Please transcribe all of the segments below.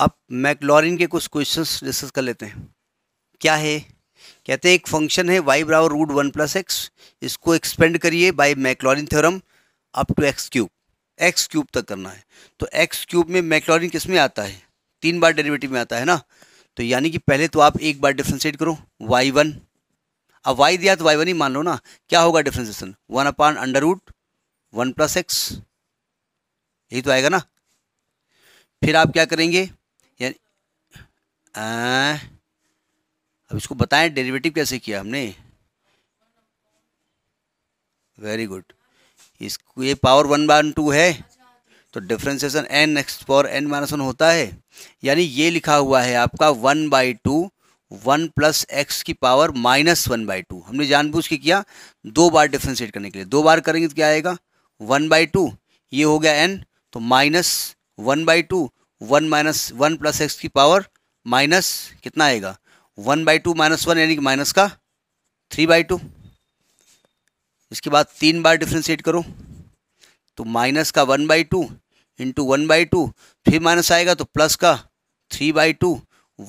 अब मैक्लॉरिन के कुछ क्वेश्चंस डिस्कस कर लेते हैं। क्या है, कहते हैं एक फंक्शन है y बराबर √1 + x, इसको एक्सपेंड करिए by Maclaurin theorem up to x cube तक करना है। तो x क्यूब में मैक्लॉरिन किस में आता है, 3 बार डेरिवेटिव में आता है ना। तो यानी कि पहले तो आप 1 बार डिफ्रेंशिएट करो y1, अब y दिया तो y1 ही मान लो ना। क्या होगा डिफ्रेंशिएशन, 1/√1 + x, यही तो आएगा ना। फिर आप क्या करेंगे, यानी अब इसको बताएं डेरिवेटिव कैसे किया हमने। वेरी गुड, इसको ये पावर 1/2 है तो differentiation n x power n - 1 होता है। यानी ये लिखा हुआ है आपका 1/2 1 + x की पावर -1/2। हमने जानबूझ के किया 2 बार डिफ्रेंशिएट करने के लिए। 2 बार करेंगे तो क्या आएगा, 1/2, ये हो गया n, तो -1/2 1 + x की पावर - कितना आएगा, 1/2 - 1 यानी कि -3/2। इसके बाद 3 बार डिफ्रेंशिएट करो तो -1/2 × 1/2, फिर माइनस आएगा तो +3/2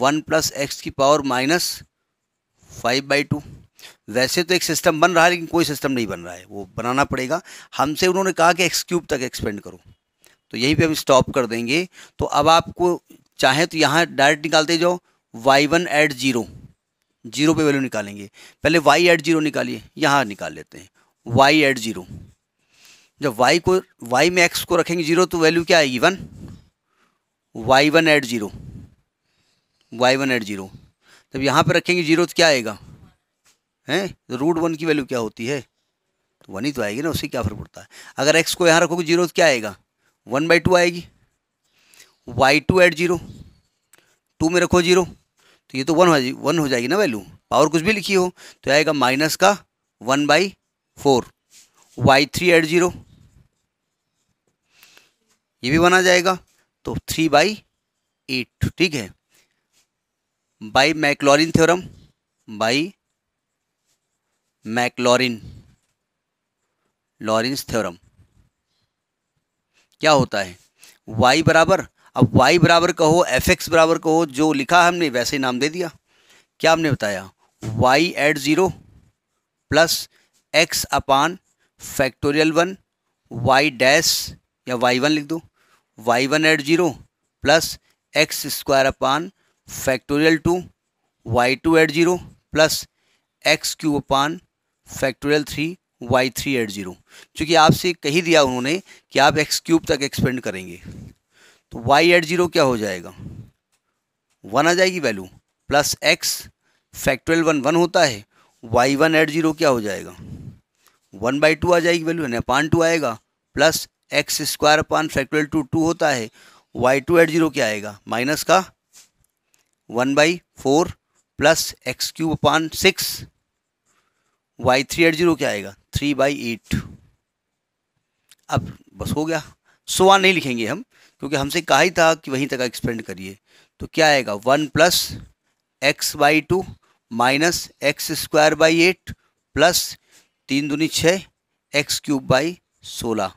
1 + x की पावर - 5/2। वैसे तो एक सिस्टम बन रहा है लेकिन कोई सिस्टम नहीं बन रहा है, वो बनाना पड़ेगा। हमसे उन्होंने कहा कि x क्यूब तक एक्सपेंड करो, तो यहीं पे हम स्टॉप कर देंगे। तो अब आपको चाहे तो यहाँ डायरेक्ट निकालते जाओ, y1 एट 0 पे वैल्यू निकालेंगे। पहले y एट 0 निकालिए, यहाँ निकाल लेते हैं y एट 0। जब y में x को रखेंगे 0 तो वैल्यू क्या आएगी, 1। y1 एट 0 जब यहाँ पे रखेंगे 0 तो क्या आएगा, हैं √1 की वैल्यू क्या होती है, तो 1 ही तो आएगी ना, उससे क्या फर्क पड़ता है। अगर x को यहाँ रखोगे 0 तो क्या आएगा, 1/2 आएगी। y2 एट 0 2 में रखो 0 तो ये तो 1 हो जाएगी ना वैल्यू, पावर कुछ भी लिखी हो तो आएगा -1/4। y3 एट 0 ये भी 1 आ जाएगा तो 3/8। ठीक है, by Maclaurin theorem, by Maclaurin's theorem क्या होता है, y बराबर, अब y बराबर कहो, fx बराबर कहो, जो लिखा हमने वैसे ही नाम दे दिया। क्या हमने बताया, y eight 0 + x/(1) y dash या y1 लिख दो, y1 eight 0 + x² (2), y2 eight 0 + x³ (3), y3 eight 0। चूँकि आपसे कही दिया उन्होंने कि आप x³ तक एक्सपेंड करेंगे तो y एट 0 क्या हो जाएगा, 1 आ जाएगी वैल्यू, + x(1) 1 होता है। y1 एट 0 क्या हो जाएगा, 1/2 आ जाएगी वैल्यू, यानी अपान 2 आएगा, + x² (2) 2 होता है। y2 एट 0 क्या आएगा, -1/4 + x³ (6) y3 एट 0 क्या आएगा, 3/8। अब बस हो गया, सो वहाँ नहीं लिखेंगे हम क्योंकि हमसे कहा ही था कि वहीं तक एक्सपेंड करिए। तो क्या आएगा, 1 + x/2 -x² (8) प्लस 3×2 = 6 x³ (16)।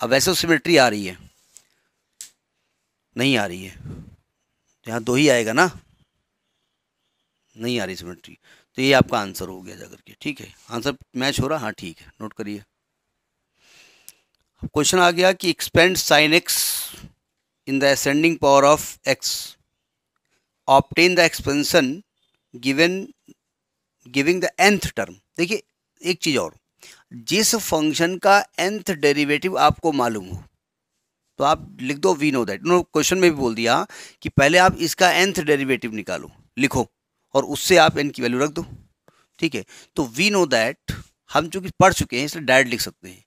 अब वैसे सिमेट्री आ रही है, नहीं आ रही है, यहाँ 2 ही आएगा ना, नहीं आ रही सिमेट्री। तो ये आपका आंसर हो गया जाकर के। ठीक है, आंसर मैच हो रहा, हाँ ठीक है, नोट करिए। अब क्वेश्चन आ गया कि expand sin x in the ascending power of x, obtain the expansion giving the nth term. देखिए एक चीज़ और, जिस फंक्शन का nth डेरिवेटिव आपको मालूम हो तो आप लिख दो वी नो दैट। उन्होंने क्वेश्चन में भी बोल दिया कि पहले आप इसका nth डेरिवेटिव निकालो, लिखो और उससे आप n की वैल्यू रख दो। ठीक है, तो वी नो दैट हम चूँकि पढ़ चुके हैं इसलिए डायरेक्ट लिख सकते हैं।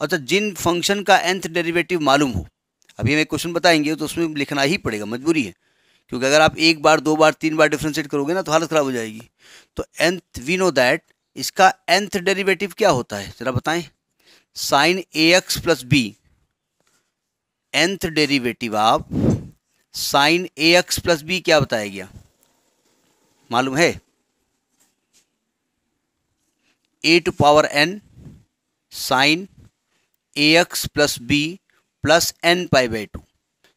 और तो जिन फंक्शन का nth डेरिवेटिव मालूम हो, अभी हमें क्वेश्चन बताएंगे तो उसमें लिखना ही पड़ेगा, मजबूरी है, क्योंकि अगर आप 1 बार 2 बार 3 बार डिफ्रेंशिएट करोगे ना तो हालत ख़राब हो जाएगी। तो nth, वी नो दैट इसका nth डेरिवेटिव क्या होता है, जरा बताएं। sin ax + b nth derivative आप sin ax + b क्या बताया गया मालूम है, a⁴ sin ax + b + n π/2।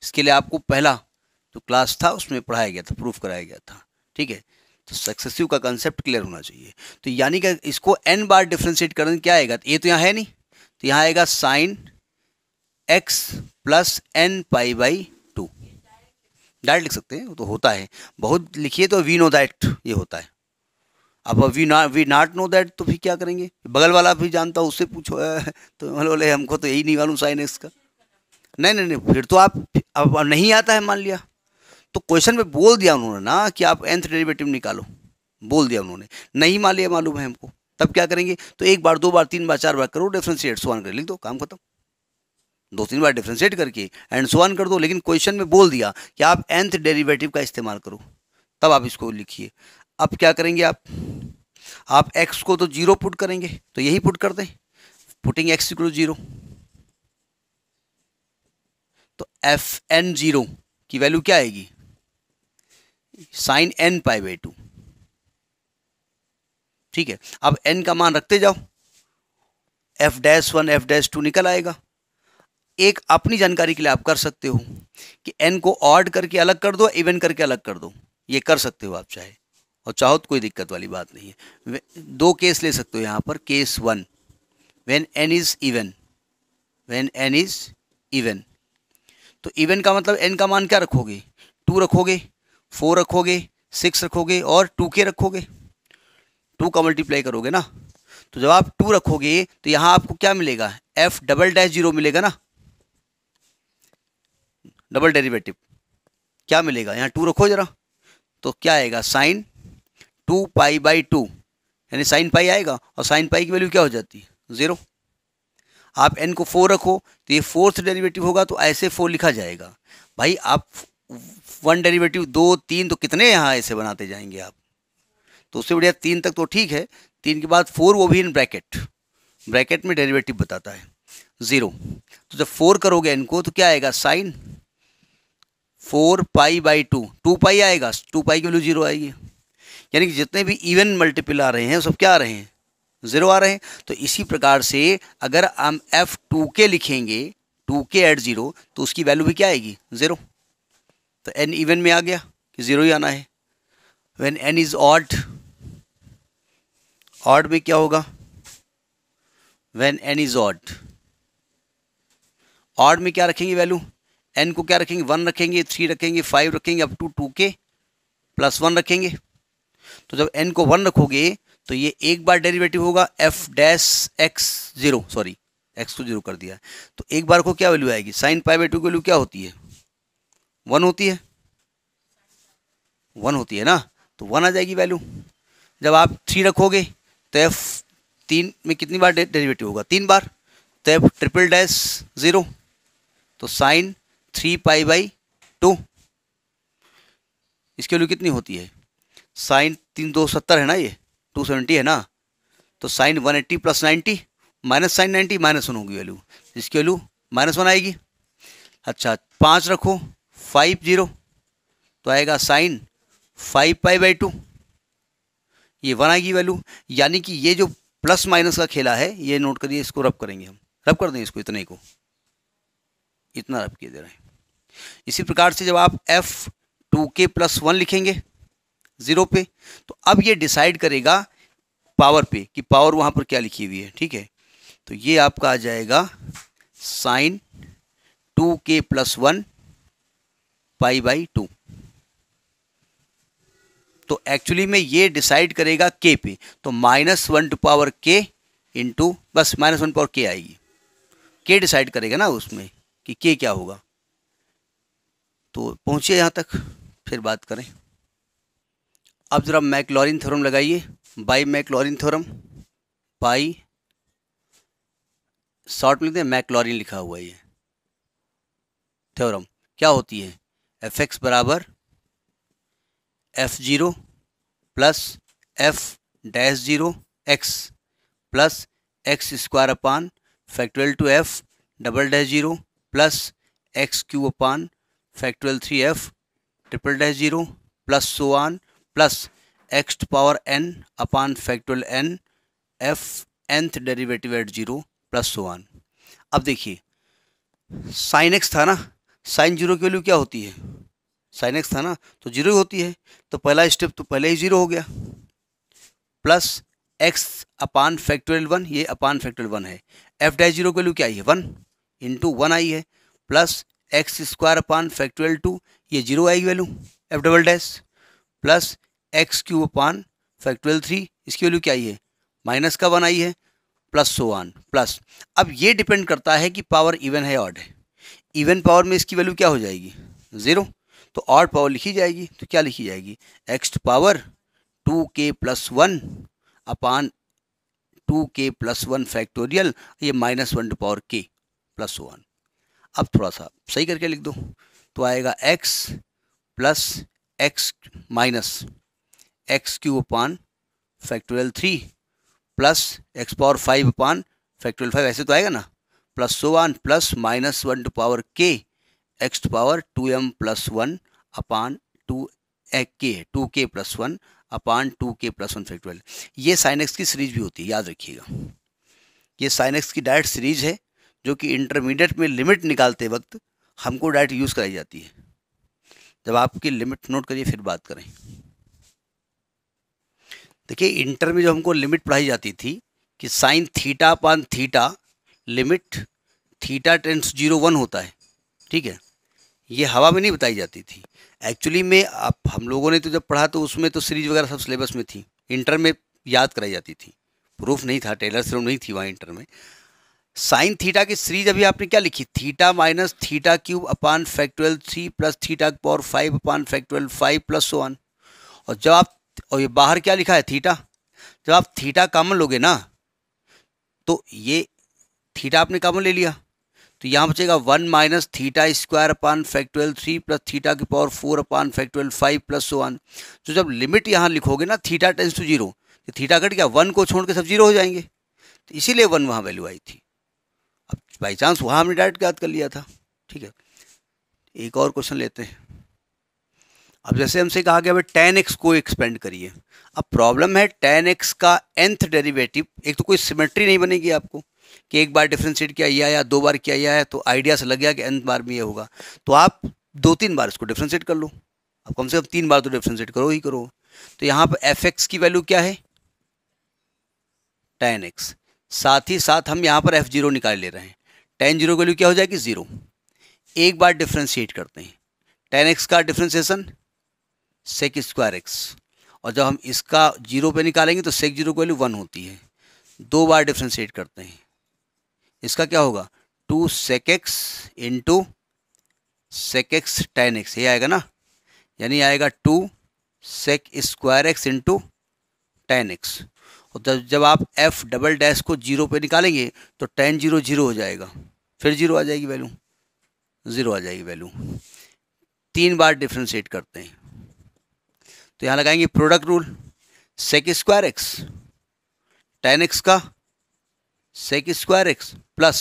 इसके लिए आपको पहला तो क्लास था उसमें पढ़ाया गया था, प्रूफ कराया गया था। ठीक है, तो सक्सेसिव का कंसेप्ट क्लियर होना चाहिए। तो यानी कि इसको n बार डिफ्रेंशिएट करने क्या आएगा, ये तो यहाँ है नहीं, तो यहाँ आएगा sine x plus n pi by two, direct लिख सकते हैं, वो तो होता है, बहुत लिखिए तो वी नो दैट ये होता है। अब वी नॉट नो दैट तो फिर क्या करेंगे, बगल वाला भी जानता हो उससे पूछो, तो बोले हमको तो यही नहीं मालूम साइन एक्स का। नहीं, फिर तो आप अब नहीं आता है मान लिया, तो क्वेश्चन में बोल दिया उन्होंने ना कि आप nth डेरिवेटिव निकालो, बोल दिया उन्होंने, नहीं मान लिया मालूम है हमको, तब क्या करेंगे, तो एक बार दो बार तीन बार चार बार करो डिफरेंशिएट, सो ऑन कर लिख दो, काम खत्म। दो तीन बार डिफरेंशिएट करके एंड सो ऑन कर दो, लेकिन क्वेश्चन में बोल दिया कि आप nth डेरिवेटिव का इस्तेमाल करो, तब आप इसको लिखिए। अब क्या करेंगे, आप एक्स को तो जीरो पुट करेंगे, तो यही पुट कर दें, putting x equal to zero, तो एफ एन जीरो की वैल्यू क्या आएगी, sine n pi by two. ठीक है, अब एन का मान रखते जाओ, f dash one f dash two निकल आएगा। एक अपनी जानकारी के लिए आप कर सकते हो कि एन को ऑड करके अलग कर दो, इवन करके अलग कर दो, ये कर सकते हो आप चाहे, और चाहो तो कोई दिक्कत वाली बात नहीं है। दो केस ले सकते हो यहाँ पर, case one when n is even, when n is even, तो इवन का मतलब एन का मान क्या रखोगे, टू रखोगे, फोर रखोगे, सिक्स रखोगे और टू के रखोगे, टू का मल्टीप्लाई करोगे ना, तो जब आप टू रखोगे तो यहाँ आपको क्या मिलेगा, एफ डबल डैश जीरो मिलेगा ना, डबल डेरिवेटिव क्या मिलेगा, यहाँ टू रखो जरा, तो क्या आएगा sine two pi by two, यानी साइन पाई आएगा, और साइन पाई की वैल्यू क्या हो जाती है, जीरो। आप एन को फोर रखो तो ये फोर्थ डेरिवेटिव होगा, तो ऐसे फोर लिखा जाएगा। भाई आप वन डेरिवेटिव दो तीन, तो कितने यहाँ ऐसे बनाते जाएंगे आप, तो उससे बढ़िया तीन तक तो ठीक है, तीन के बाद फोर, वो भी इन ब्रैकेट, ब्रैकेट में डेरिवेटिव बताता है ज़ीरो। तो जब फोर करोगे एन को तो क्या आएगा, sine four pi by two, two pi आएगा, टू पाई की वैल्यू जीरो आएगी, यानी कि जितने भी इवन मल्टीपल आ रहे हैं सब क्या आ रहे हैं, जीरो आ रहे हैं। तो इसी प्रकार से अगर हम एफ टू के लिखेंगे, टू के एट जीरो, तो उसकी वैल्यू भी क्या आएगी, जीरो। तो एन इवन में आ गया कि जीरो ही आना है। When n is odd, odd में क्या होगा, when n is odd, odd में क्या रखेंगे वैल्यू, एन को क्या रखेंगे, वन रखेंगे, थ्री रखेंगे, फाइव रखेंगे, up to two k plus one रखेंगे। तो जब एन को वन रखोगे तो ये एक बार डेरिवेटिव होगा, f dash x zero, sorry x को जीरो कर दिया, तो एक बार को क्या वैल्यू आएगी, साइन पाई बाई टू की वैल्यू क्या होती है, वन होती है, वन होती है ना, तो वन आ जाएगी वैल्यू। जब आप थ्री रखोगे तो एफ तीन में कितनी बार डेरिवेटिव होगा, तीन बार, तो एफ ट्रिपल डैश जीरो, तो sine three pi by two, इसकी वैल्यू कितनी होती है, साइन तीन दो सत्तर है ना, ये 270 है ना, तो sine 180 plus 90 minus sine 90 minus one होगी वैल्यू, इसकी वैल्यू माइनस वन आएगी। अच्छा पाँच रखो, फाइव जीरो, तो आएगा sine five pi by two, ये वन आएगी वैल्यू। यानी कि ये जो प्लस माइनस का खेला है ये नोट करिए, इसको रब करेंगे हम, रब कर देंगे इसको, इतने को इतना रब किए दे रहे हैं। इसी प्रकार से जब आप f two k plus one लिखेंगे जीरो पे, तो अब ये डिसाइड करेगा पावर पे कि पावर वहाँ पर क्या लिखी हुई है। ठीक है, तो ये आपका आ जाएगा sine two k plus one pi by two, तो एक्चुअली में ये डिसाइड करेगा के पे, तो minus one to power k into, बस माइनस वन पावर के आएगी, के डिसाइड करेगा ना उसमें कि के क्या होगा। तो पहुँचे यहाँ तक, फिर बात करें। अब जरा मैक्लॉरिन थ्योरम लगाइए, by Maclaurin theorem, by short में लिखते हैं मैक्लॉरिन लिखा हुआ है, ये थ्योरम क्या होती है, एफ एक्स बराबर f zero plus f dash zero x plus x square upon factorial two f double dash zero plus x cube upon factorial three f triple dash zero plus so on plus x to power n upon factorial n f nth derivative at zero plus so on. अब देखिए sine x था ना, sine zero की value क्या होती है, sine x था ना, तो जीरो होती है, तो पहला स्टेप तो पहले ही जीरो हो गया। Plus x upon factorial one, ये अपान फैक्टोरियल वन है। एफ डैश जीरो की वैल्यू क्या आई है, वन इंटू वन आई है। Plus x square upon factorial two, ये जीरो आएगी value f double dash. Plus x cube upon factorial three, इसकी वैल्यू क्या आई है, माइनस का वन आई है। Plus so on plus. अब ये डिपेंड करता है कि पावर इवन है ऑड है। इवन पावर में इसकी वैल्यू क्या हो जाएगी, जीरो, तो ऑड पावर लिखी जाएगी। तो क्या लिखी जाएगी, x power two k plus one upon two k plus one factorial, ये minus one to power k plus one. अब थोड़ा सा सही करके लिख दो तो आएगा x plus x minus x cube upon factorial three plus x power five upon factorial five, ऐसे तो आएगा ना, plus so on plus minus one to power k x power two m plus one upon two k plus one upon two k plus one factorial. ये sine x की series भी होती है, याद रखिएगा। ये साइन एक्स की direct series है जो कि इंटरमीडिएट में लिमिट निकालते वक्त हमको डायरेक्ट यूज़ कराई जाती है। जब आपकी लिमिट नोट करिए फिर बात करें। देखिए इंटर में जो हमको लिमिट पढ़ाई जाती थी कि sine theta upon theta limit theta tends zero one होता है, ठीक है, ये हवा में नहीं बताई जाती थी एक्चुअली में। आप हम लोगों ने तो जब पढ़ा तो उसमें तो सीरीज वगैरह सब सिलेबस में थी, इंटर में याद कराई जाती थी, प्रूफ नहीं था, टेलर थ्योरम नहीं थी वहाँ इंटर में। साइन थीटा की सीरीज अभी आपने क्या लिखी, theta minus theta cube upon factorial three plus theta power five upon factorial five plus so one. और जब आप, और ये बाहर क्या लिखा है थीटा, जब आप थीटा कॉमन लोगे ना तो ये थीटा आपने कॉमन ले लिया, तो यहाँ बचेगा one minus theta square upon factorial three plus theta की power four upon factorial five plus so on. तो जब लिमिट यहाँ लिखोगे ना थीटा टेंस टू जीरो, तो थीटा कट गया, वन को छोड़ के सब जीरो हो जाएंगे, तो इसीलिए वन वहाँ वैल्यू आई थी। अब बाई चांस वहाँ हमने डायरेक्ट याद कर लिया था, ठीक है। एक और क्वेश्चन लेते हैं। अब जैसे हमसे कहा गया भाई टेन एक्स को एक्सपेंड करिए। अब प्रॉब्लम है टेन एक्स का nth डेरिवेटिव, एक तो कोई सिमेट्री नहीं बनेगी आपको कि एक बार डिफ्रेंशिएट किया यह आया, दो बार किया यह आया, तो आइडिया से लग गया कि nth बार में ये होगा। तो आप दो तीन बार इसको डिफ्रेंशिएट कर लो, आप कम से कम तीन बार तो डिफ्रेंशिएट करो ही करो। तो यहाँ पर एफ एक्स की वैल्यू क्या है, टेन एक्स। साथ ही साथ हम यहाँ पर एफ जीरो निकाल ले रहे हैं, टेन जीरो की वैल्यू क्या हो जाएगी, जीरो। एक बार डिफ्रेंशिएट करते हैं, टेन एक्स का डिफ्रेंशिएशन सेक स्क्वायर एक्स, और जब हम इसका जीरो पे निकालेंगे तो सेक जीरो की वैल्यू वन होती है। दो बार डिफ्रेंशिएट करते हैं, इसका क्या होगा, two sec x into sec x tan x, ये आएगा ना, यानी आएगा two sec square x into tan x. और जब आप एफ डबल डैश को जीरो पे निकालेंगे तो टेन जीरो जीरो हो जाएगा, फिर जीरो आ जाएगी वैल्यू, जीरो आ जाएगी वैल्यू। तीन बार डिफ्रेंशिएट करते हैं तो यहाँ लगाएंगे product rule, sec square x tan x का sec square x plus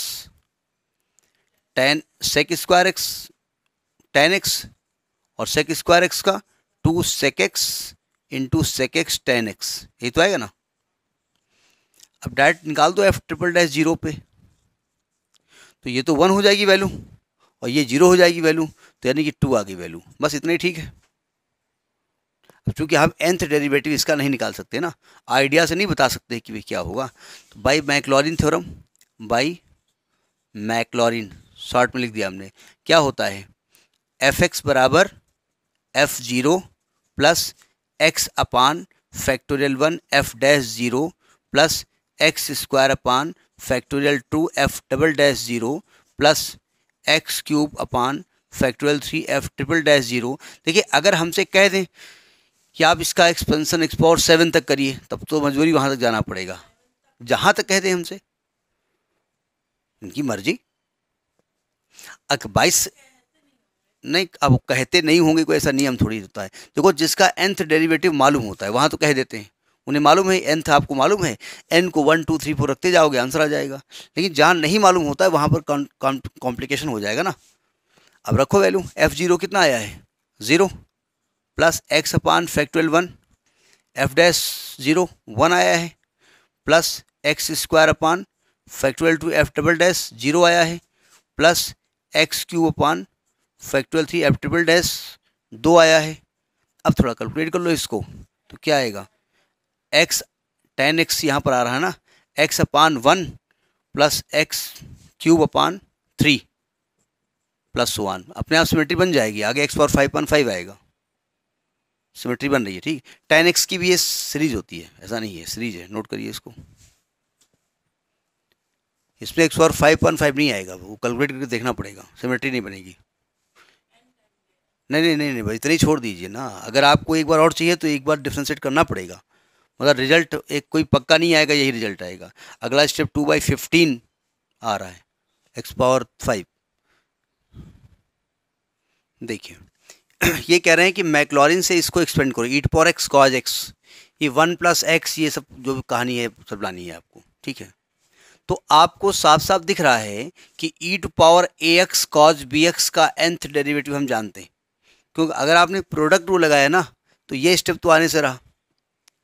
tan sec square x tan x और सेक स्क्वायर एक्स का two sec x into sec x tan x, ये तो आएगा ना। अब डायरेक्ट निकाल दो एफ ट्रिपल डैश जीरो पे, तो ये तो वन हो जाएगी वैल्यू और ये जीरो हो जाएगी वैल्यू, तो यानी कि टू आ गई वैल्यू, बस इतना ही, ठीक है। अब चूँकि हम nth डेरिवेटिव इसका नहीं निकाल सकते ना, आइडिया से नहीं बता सकते कि भाई क्या होगा, तो by Maclaurin theorem, by Maclaurin short में लिख दिया हमने, क्या होता है, एफ एक्स बराबर f zero plus x upon factorial one f dash zero plus x square upon factorial two f double dash zero plus x cube upon factorial three f triple dash zero. देखिए अगर हमसे कह दें कि आप इसका expansion x power seven तक करिए, तब तो मजबूरी वहाँ तक जाना पड़ेगा, जहाँ तक कह दें हमसे, उनकी मर्जी। बाईस नहीं, अब कहते नहीं होंगे, कोई ऐसा नियम थोड़ी होता है। देखो जिसका nth डेरिवेटिव मालूम होता है वहाँ तो कह देते हैं, उन्हें मालूम है nth, आपको मालूम है n को वन टू थ्री फोर रखते जाओगे आंसर आ जाएगा। लेकिन जहाँ नहीं मालूम होता है वहाँ पर कॉम्प्लिकेशन हो जाएगा ना। अब रखो वैल्यू, एफ जीरो कितना आया है, zero, plus x upon factorial one f dash zero, one आया है, plus x square upon factorial two f double dash zero आया है, plus x cube upon factorial three f triple dash दो आया है। अब थोड़ा कैलकुलेट कर लो इसको, तो क्या आएगा x tan x यहाँ पर आ रहा है ना, x upon 1 plus x cube upon 3 plus 1, अपने आप सिमेट्री बन जाएगी। आगे x पावर 5.5 आएगा, सिमेट्री बन रही है। ठीक, tan x की भी ये सीरीज होती है, ऐसा नहीं है, सीरीज है, नोट करिए इसको। इसमें x पावर 5.5 नहीं आएगा, वो कैलकुलेट करके देखना पड़ेगा, सिमेट्री नहीं बनेगी। नहीं नहीं नहीं नहीं भाई, इतनी छोड़ दीजिए ना, अगर आपको एक बार और चाहिए तो एक बार डिफ्रेंशिएट करना पड़ेगा, मतलब रिजल्ट एक कोई पक्का नहीं आएगा, यही रिजल्ट आएगा। अगला स्टेप 2/15 आ रहा है, एक्स पावर 5। देखिए ये कह रहे हैं कि मैक्लॉरिन से इसको एक्सपेंड करो, e to power x cos x, ये 1 प्लस एक्स, ये सब जो भी कहानी है सब लानी है आपको। ठीक है, तो आपको साफ साफ दिख रहा है कि e to power a x cos b x का nth डेरिवेटिव हम जानते हैं, क्योंकि अगर आपने प्रोडक्ट रूल लगाया ना तो ये स्टेप तो आने से रहा,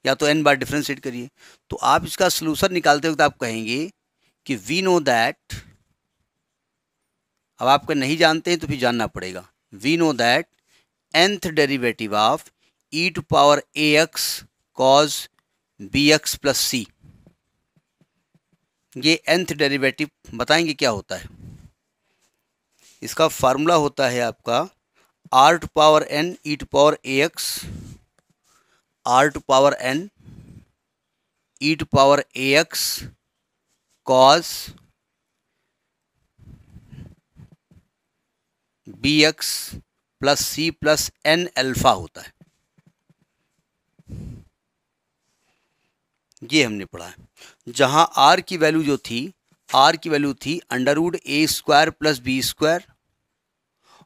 या तो n बार डिफ्रेंशिएट करिए। तो आप इसका सलूशन निकालते वक्त आप कहेंगे कि वी नो दैट, अब आपको नहीं जानते हैं तो फिर जानना पड़ेगा, we know that nth derivative of e to power a x cos b x plus c, ये nth डेरिवेटिव बताएंगे क्या होता है। इसका फार्मूला होता है आपका r to power n e to power a x, r to power n e to power a x cos b x plus c plus n alpha होता है। ये हमने पढ़ा है, जहां आर की वैल्यू जो थी, आर की वैल्यू थी under root a square plus b square,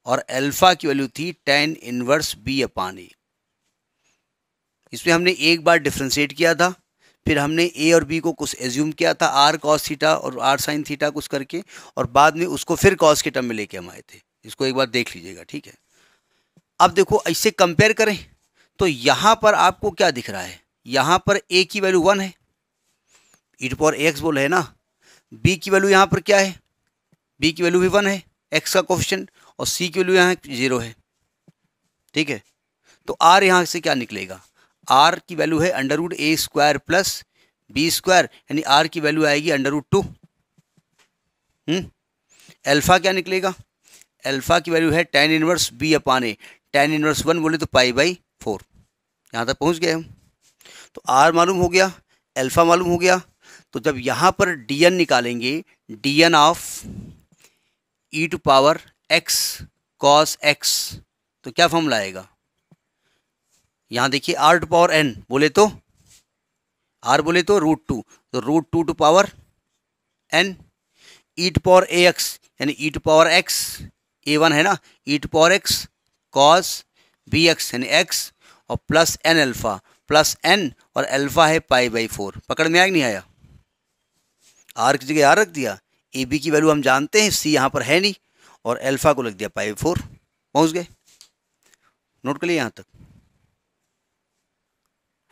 और अल्फा की वैल्यू थी tan inverse b upon a. इसमें हमने एक बार डिफ्रेंशिएट किया था, फिर हमने ए और बी को कुछ एज्यूम किया था, आर कॉस थीटा और आर साइन थीटा कुछ करके, और बाद में उसको फिर कॉस के टर्म में लेके हम आए थे। इसको एक बार देख लीजिएगा, ठीक है। अब देखो इससे कंपेयर करें तो यहाँ पर आपको क्या दिख रहा है, यहाँ पर ए की वैल्यू 1 है, e to power a x बोल है ना, बी की वैल्यू यहाँ पर क्या है, बी की वैल्यू भी 1 है, एक्स का कोफिशिएंट, और सी की वैल्यू यहाँ 0 है। ठीक है, तो आर यहाँ से क्या निकलेगा, आर की वैल्यू है under root a square plus b square, यानी आर की वैल्यू आएगी अंडर रूट 2। अल्फा क्या निकलेगा, अल्फा की वैल्यू है tan inverse b upon a, tan inverse 1 बोले तो π/4। यहाँ तक पहुँच गए हम, तो आर मालूम हो गया, अल्फा मालूम हो गया। तो जब यहाँ पर dn निकालेंगे, dn of e to power x cos x, तो क्या फॉर्मूला आएगा, यहाँ देखिए आर टू पावर एन बोले तो, आर बोले तो √2, तो √2 to power n e to power a x, यानी e to power x a1 है ना, e to power x cos b x यानी एक्स, और plus n alpha, plus n और अल्फा है π/4। पकड़ में आया कि नहीं आया, आर की जगह आर रख दिया, ए बी की वैल्यू हम जानते हैं, सी यहाँ पर है नहीं, और अल्फा को लग दिया π/4। पहुँच गए, नोट कर लिए यहाँ तक।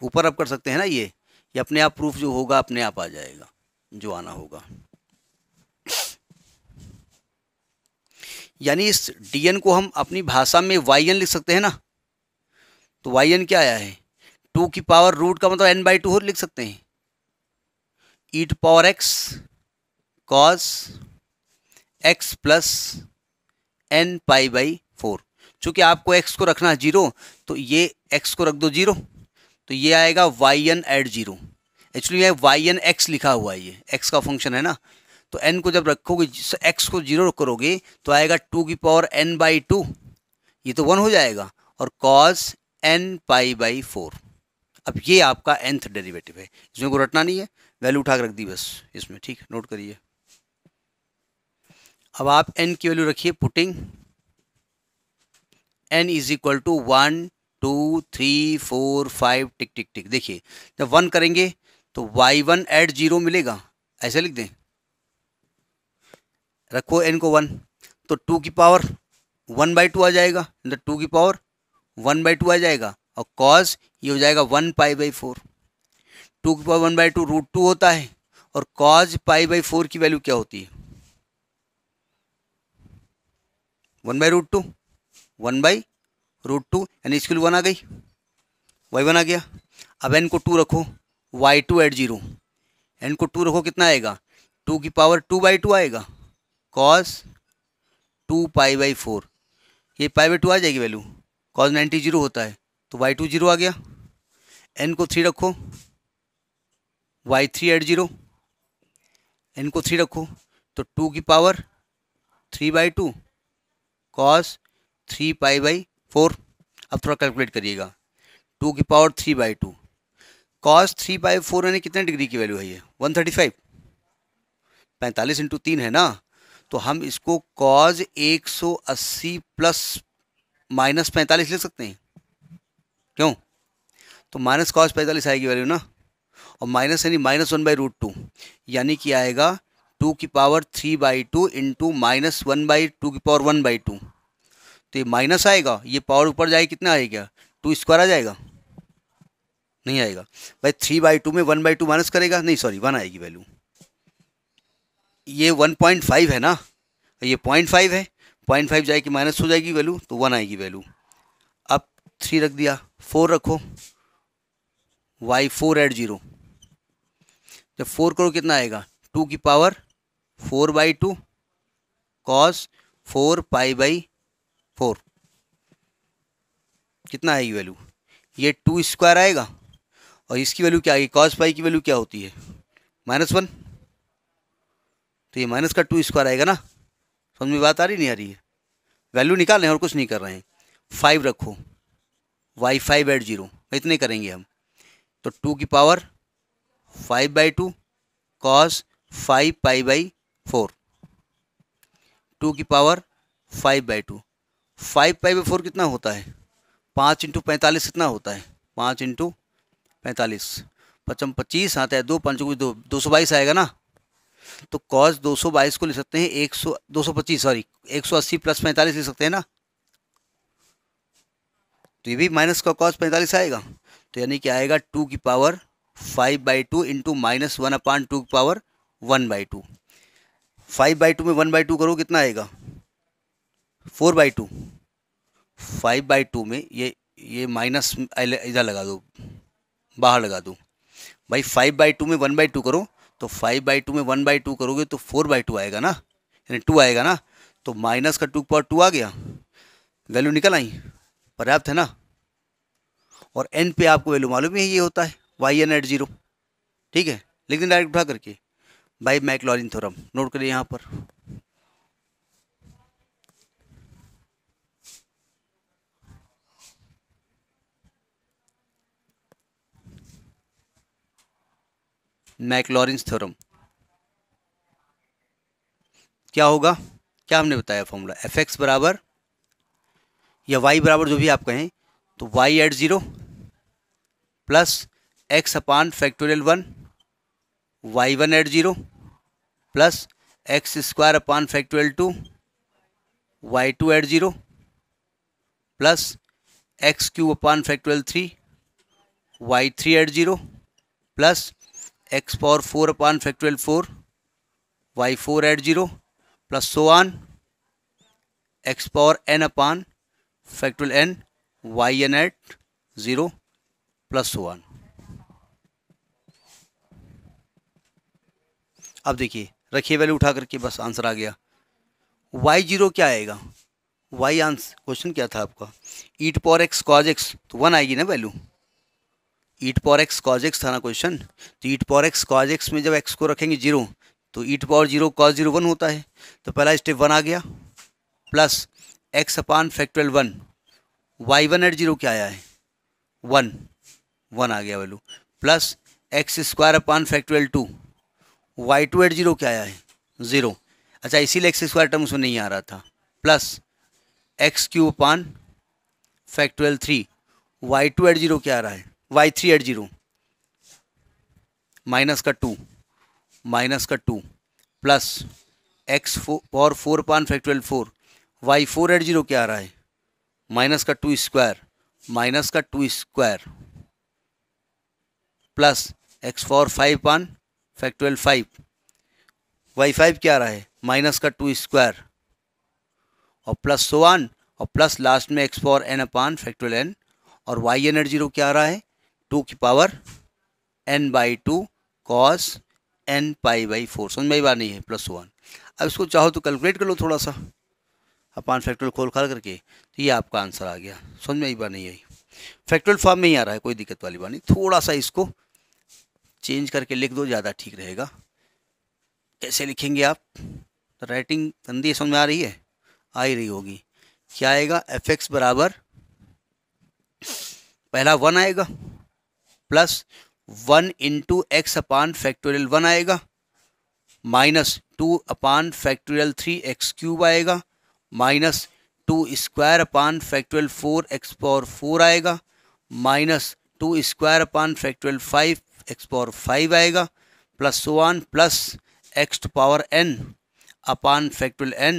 ऊपर आप कर सकते हैं ना, ये अपने आप प्रूफ जो होगा अपने आप आ जाएगा, जो आना होगा। यानी इस dn को हम अपनी भाषा में yn लिख सकते हैं ना, तो yn क्या आया है, 2 की पावर रूट का मतलब n/2 हो, लिख सकते हैं e to power x cos x plus n π/4। चूँकि आपको एक्स को रखना है 0, तो ये एक्स को रख दो 0, तो ये आएगा yn@0। एक्चुअली ये yn(x) लिखा हुआ है, ये x का फंक्शन है ना, तो n को जब रखोगे, x को 0 करोगे तो आएगा 2 की पावर n/2, ये तो 1 हो जाएगा, और cos n π/4। अब ये आपका nth डेरिवेटिव है, इसमें को रटना नहीं है, वैल्यू उठा कर रख दी बस इसमें। ठीक, नोट करिए। अब आप n की वैल्यू रखिए, पुटिंग n = 1 2 3 4 5 टिक टिक टिक। देखिए जब 1 करेंगे तो y1@0 मिलेगा, ऐसे लिख दें, रखो n को 1, तो 2 की पावर 1/2 आ जाएगा, तो 2 की पावर 1/2 आ जाएगा, और cos ये हो जाएगा 1 π/4। 2 की पावर 1/2 √2 होता है, और cos π/4 की वैल्यू क्या होती है, 1/√2 1 रूट टू यानी इसकी वैल्यू 1 आ गई, y1 आ गया। अब n को 2 रखो, y2 एट जीरो, n को 2 रखो कितना आएगा 2 की पावर 2 बाई 2 आएगा cos 2 पाई बाई 4, ये पाई बाई 2 आ जाएगी वैल्यू, cos 90 जीरो होता है तो y2 जीरो आ गया। n को 3 रखो, y3 एट जीरो, n को 3 रखो तो 2 की power 3 by 2 cos 3 pi by 4। अब थोड़ा कैलकुलेट करिएगा, 2 की पावर 3 बाई 2 कॉस 3 बाई 4 यानी कितने डिग्री की वैल्यू है ये 135, 45 इंटू 3 है ना, तो हम इसको कॉस 180 प्लस माइनस 45 ले सकते हैं, क्यों, तो माइनस कॉस 45 आएगी वैल्यू ना, और माइनस यानी माइनस 1 बाई रूट 2 यानी कि आएगा 2 की power 3 by 2 into minus 1 by 2 की पावर 1 बाई 2, तो ये माइनस आएगा, ये पावर ऊपर जाएगी कितना आएगा 2 स्क्वायर आ जाएगा, नहीं आएगा भाई, 3 बाई 2 में 1 बाई 2 माइनस करेगा, नहीं सॉरी 1 आएगी वैल्यू, ये 1.5 है ना, ये 0.5 है, 0.5 जाएगी माइनस हो जाएगी वैल्यू तो 1 आएगी वैल्यू। अब 3 रख दिया, 4 रखो, y4 एट जीरो, जब 4 करो कितना आएगा 2 की power 4 by 2 cos 4 pi by 4, कितना आएगी वैल्यू, ये 2 स्क्वायर आएगा, और इसकी वैल्यू क्या आएगी, कॉस पाई की वैल्यू क्या होती है -1, तो ये माइनस का 2 स्क्वायर आएगा ना, समझ में बात आ रही नहीं आ रही है, वैल्यू निकाल रहे हैं और कुछ नहीं कर रहे हैं। 5 रखो, y5 एट जीरो, इतने करेंगे हम तो 2 की power 5 by 2 cos 5 pi by 4, 2 की पावर 5 बाई 2, 5 पाई बाई 4 कितना होता है 5 इंटू 45 कितना होता है 5 इंटू 45 पचम 25 आता है 2 पंच 222 आएगा ना, तो कॉस 222 को ले सकते हैं 225 सॉरी 180 प्लस 45 ले सकते हैं ना, तो ये भी माइनस का कॉस 45 आएगा, तो यानी कि आएगा 2 की power 5 by 2 into minus 1 upon 2 की पावर 1 बाई 2, 5 बाई 2 में 1 बाई 2 करो कितना आएगा 4 बाई 2, 5 बाई 2 में ये माइनस इधर लगा दो बाहर लगा दो भाई, 5 बाई 2 में 1 बाई 2 करो तो 5 बाई 2 में 1 बाई 2 करोगे तो 4 बाई 2 आएगा ना, यानी 2 आएगा ना, तो माइनस का 2 पावर 2 आ गया, वैल्यू निकल आई, पर्याप्त है ना। और n पे आपको वैल्यू मालूम है, ये होता है yn एट जीरो, ठीक है, लेकिन डायरेक्ट उठा करके भाई मैक्लॉरिन थ्योरम नोट करिए यहाँ पर। मैक्लॉरिन्स थ्योरम क्या होगा, क्या हमने बताया फॉर्मूला, fx बराबर या y बराबर जो भी आप कहें, तो y at zero plus x upon factorial 1 y1 at zero plus x square upon factorial 2 y2 at zero plus x cube upon factorial 3 y3 at zero plus x power 4 upon factorial 4 y4 at zero plus so on x power n upon factorial n yn at zero plus so on. अब देखिए रखिए value उठा करके, बस answer आ गया। y0 क्या आएगा, y answer question क्या था आपका, e to power x cos x, तो 1 आएगी ना value, e to power x cos x था ना क्वेश्चन, तो e to power x cos x में जब एक्स को रखेंगे जीरो तो e to power zero cos zero 1 होता है, तो पहला स्टेप 1 आ गया, plus x upon factorial 1 y1 at zero क्या आया है 1 आ गया value, plus x square upon factorial 2 y2 at zero क्या आया है 0, अच्छा इसीलिए एक्स स्क्वायर टर्म उसमें नहीं आ रहा था, plus x cube upon factorial 3 y2 at zero क्या आ रहा है y3 एट जीरो, माइनस का 2 प्लस एक्स पावर 4 पान फैक्टोरियल 4 y4 एट जीरो क्या आ रहा है माइनस का 2 स्क्वायर प्लस एक्स पावर 5 पान फैक्टोरियल 5 y5 क्या आ रहा है माइनस का 2 स्क्वायर और प्लस 1 और प्लस लास्ट में x power n upon factorial n, और वाई एनर्जी जीरो क्या आ रहा है 2 की पावर n/2 कॉस एन π/4। समझ में बात नहीं है प्लस वन। अब इसको चाहो तो कैलकुलेट कर लो थोड़ा सा अपान फैक्टोरियल खोल खाल करके, तो ये आपका आंसर आ गया। समझ में बात नहीं आई, फैक्टोरियल फॉर्म में ही आ रहा है, कोई दिक्कत वाली बात नहीं। थोड़ा सा इसको चेंज करके लिख दो, ज़्यादा ठीक रहेगा। ऐसे लिखेंगे आप, राइटिंग गंदी समझ में आ रही है, आ ही रही होगी। क्या आएगा एफ एक्स बराबर पहला 1 आएगा प्लस 1 × x/(1) आएगा माइनस 2/(3x³ आएगा माइनस 2² (4x/4) आएगा माइनस 2² (5x/5) आएगा प्लस 1 प्लस x⁴n/n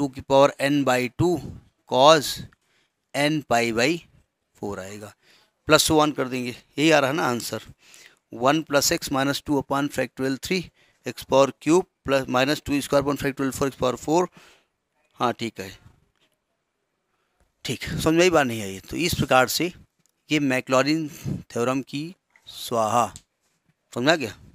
2 की पावर n/2 कॉस एन π/4 आएगा। प्लस 1 कर देंगे, यही आ रहा है ना answer. 1 + x - 2 (3x³ plus minus 2² (4x/4) हाँ ठीक है, ठीक समझ में ही बात नहीं आई। तो इस प्रकार से ये मैक्लॉरिन थ्योरम की स्वाहा समझा गया।